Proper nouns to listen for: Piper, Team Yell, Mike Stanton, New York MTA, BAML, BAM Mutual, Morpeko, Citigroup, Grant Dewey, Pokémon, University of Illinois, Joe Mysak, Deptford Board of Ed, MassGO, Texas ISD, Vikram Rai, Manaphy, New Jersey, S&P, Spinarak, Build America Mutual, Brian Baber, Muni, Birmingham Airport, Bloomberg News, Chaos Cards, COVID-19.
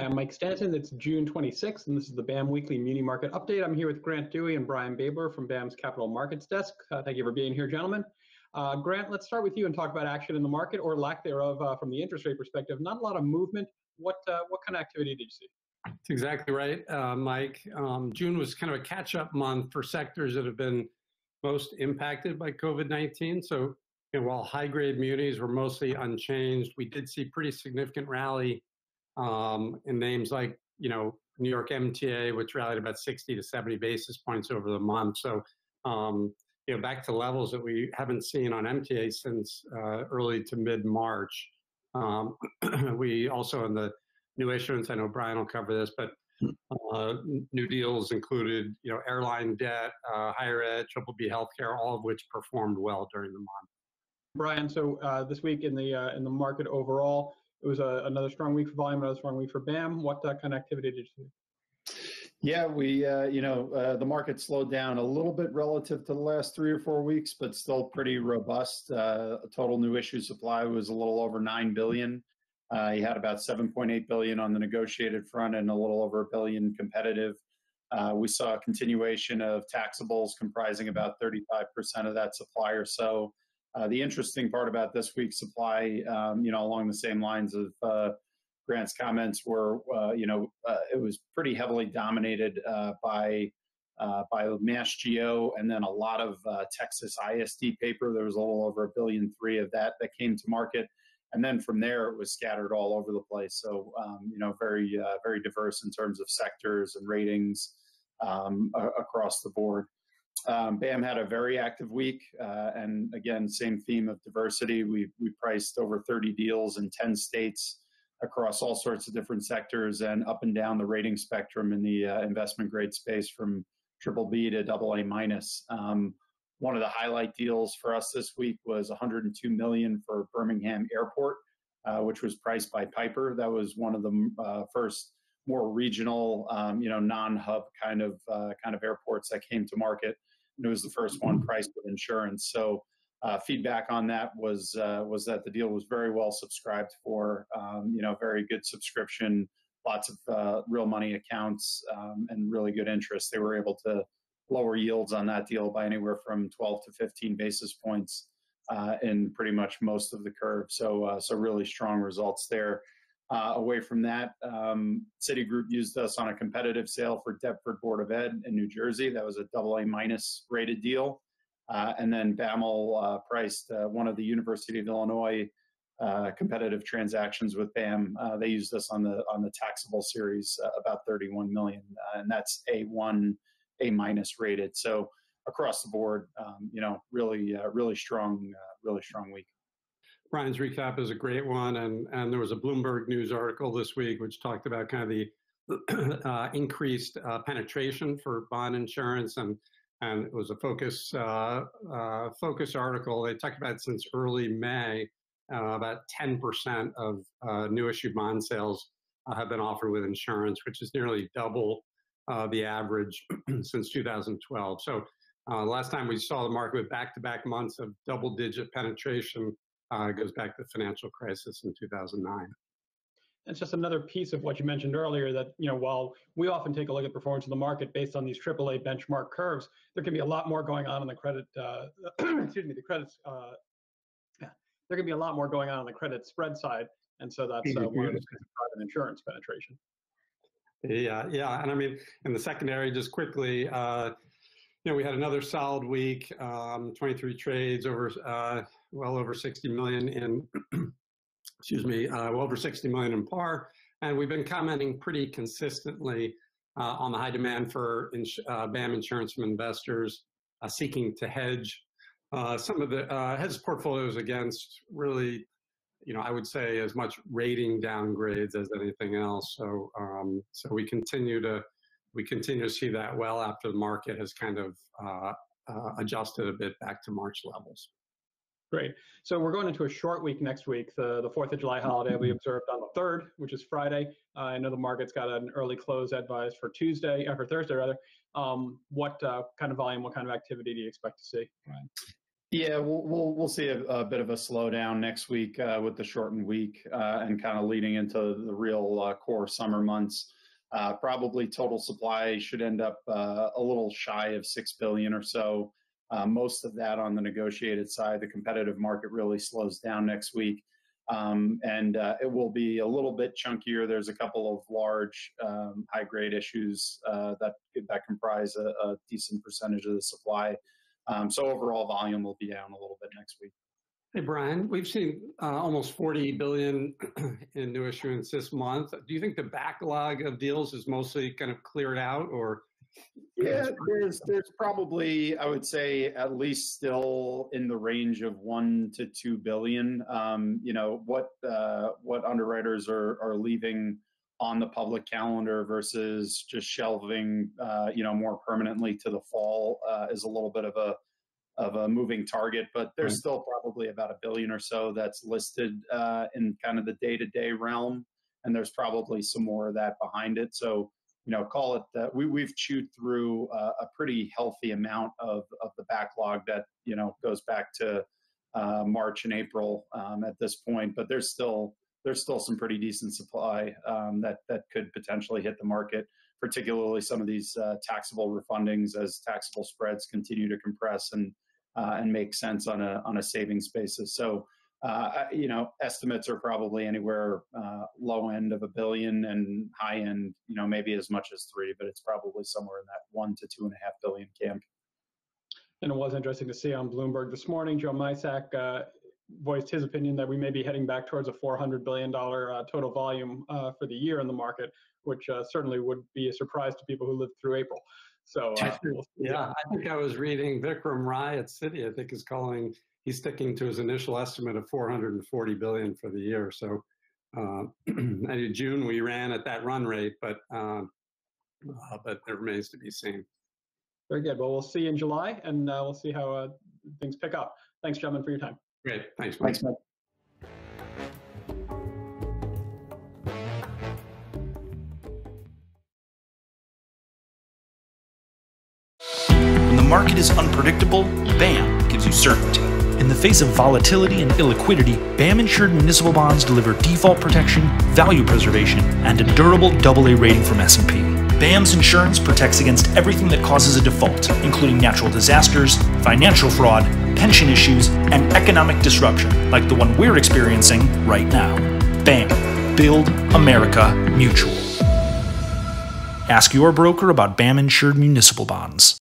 Hi, I'm Mike Stanton. It's June 26th, and this is the BAM Weekly Muni Market Update. I'm here with Grant Dewey and Brian Baber from BAM's Capital Markets Desk. Thank you for being here, gentlemen. Grant, let's start with you and talk about action in the market, or lack thereof, from the interest rate perspective. Not a lot of movement. What kind of activity did you see? That's exactly right, Mike. June was kind of a catch-up month for sectors that have been most impacted by COVID-19. So while high-grade munis were mostly unchanged, we did see pretty significant rally in names like, New York MTA, which rallied about 60 to 70 basis points over the month. So, back to levels that we haven't seen on MTA since early to mid-March. We also, in the new issuance, I know Brian will cover this, but new deals included, airline debt, higher ed, BBB healthcare, all of which performed well during the month. Brian, so this week in the market overall, it was another strong week for volume, another strong week for BAM. What kind of activity did you see? Yeah, we, the market slowed down a little bit relative to the last 3 or 4 weeks, but still pretty robust. Total new issue supply was a little over $9 billion. You had about $7.8 billion on the negotiated front and a little over $1 billion competitive. We saw a continuation of taxables comprising about 35% of that supply or so. The interesting part about this week's supply, along the same lines of Grant's comments, were, it was pretty heavily dominated by MassGO, and then a lot of Texas ISD paper. There was a little over $1.3 billion of that came to market, and then from there it was scattered all over the place. So, very very diverse in terms of sectors and ratings across the board. BAM had a very active week, and again, same theme of diversity. We priced over 30 deals in 10 states across all sorts of different sectors and up and down the rating spectrum in the investment grade space from BBB to AA-. One of the highlight deals for us this week was $102 million for Birmingham Airport, which was priced by Piper. That was one of the first more regional, non-hub kind of airports that came to market, and it was the first one priced with insurance. So feedback on that was that the deal was very well subscribed for, very good subscription, lots of real money accounts, and really good interest. They were able to lower yields on that deal by anywhere from 12 to 15 basis points in pretty much most of the curve. So really strong results there. Away from that, Citigroup used us on a competitive sale for Deptford Board of Ed in New Jersey. That was a AA- rated deal. And then BAML priced one of the University of Illinois competitive transactions with BAM. They used us on the taxable series, about $31 million, and that's A1, A- rated. So across the board, really strong week. Brian's recap is a great one, and there was a Bloomberg News article this week which talked about kind of the increased penetration for bond insurance, and it was a focus article. They talked about since early May, about 10% of new issue bond sales have been offered with insurance, which is nearly double the average since 2012. So last time we saw the market with back-to-back months of double-digit penetration. It goes back to the financial crisis in 2009. That's just another piece of what you mentioned earlier, that while we often take a look at performance of the market based on these AAA benchmark curves, there can be a lot more going on in the credit. Excuse me, the credits. There can be a lot more going on the credit spread side, and so that's one of the private insurance penetration. Yeah, and I mean, in the secondary, just quickly. We had another solid week, 23 trades over, well over 60 million in, excuse me, well over 60 million in par. And we've been commenting pretty consistently on the high demand for BAM insurance from investors seeking to hedge some of the hedge portfolios against really, I would say as much rating downgrades as anything else. So, we continue to see that well after the market has kind of adjusted a bit back to March levels. Great. So we're going into a short week next week. The 4th of July holiday will be observed on the 3rd, which is Friday. I know the market's got an early close advised for Thursday. What kind of volume, what kind of activity do you expect to see, Brian? Yeah, we'll see a bit of a slowdown next week with the shortened week and kind of leading into the real core summer months. Probably total supply should end up a little shy of 6 billion or so. Most of that on the negotiated side. The competitive market really slows down next week. And it will be a little bit chunkier. There's a couple of large high-grade issues that comprise a decent percentage of the supply. So overall volume will be down a little bit next week. Hey, Brian, we've seen almost 40 billion in new issuance this month. Do you think the backlog of deals is mostly kind of cleared out, or? Yeah, there's probably, I would say, at least still in the range of 1 to 2 billion. You know, what underwriters are leaving on the public calendar versus just shelving, you know, more permanently to the fall is a little bit of a moving target, but there's still probably about 1 billion or so that's listed in kind of the day-to-day realm, and there's probably some more of that behind it. So, you know, call it that we've chewed through a pretty healthy amount of the backlog that, you know, goes back to March and April at this point, but there's still some pretty decent supply that could potentially hit the market, particularly some of these taxable refundings as taxable spreads continue to compress and make sense on a savings basis. So, you know, estimates are probably anywhere low end of 1 billion and high end, you know, maybe as much as 3, but it's probably somewhere in that 1 to 2.5 billion camp. And it was interesting to see on Bloomberg this morning, Joe Mysak voiced his opinion that we may be heading back towards a $400 billion total volume for the year in the market, which certainly would be a surprise to people who lived through April. So, yeah, I think I was reading Vikram Rai at Citi, I think, is calling, he's sticking to his initial estimate of 440 billion for the year. So, in June we ran at that run rate, but it remains to be seen. Very good. Well, we'll see in July, and we'll see how things pick up. Thanks, gentlemen, for your time. Great. Thanks, Mike. Thanks, Mike. When the market is unpredictable, BAM gives you certainty. In the face of volatility and illiquidity, BAM-insured municipal bonds deliver default protection, value preservation, and a durable AA rating from S&P. BAM's insurance protects against everything that causes a default, including natural disasters, financial fraud, pension issues, and economic disruption, like the one we're experiencing right now. BAM. Build America Mutual. Ask your broker about BAM-insured municipal bonds.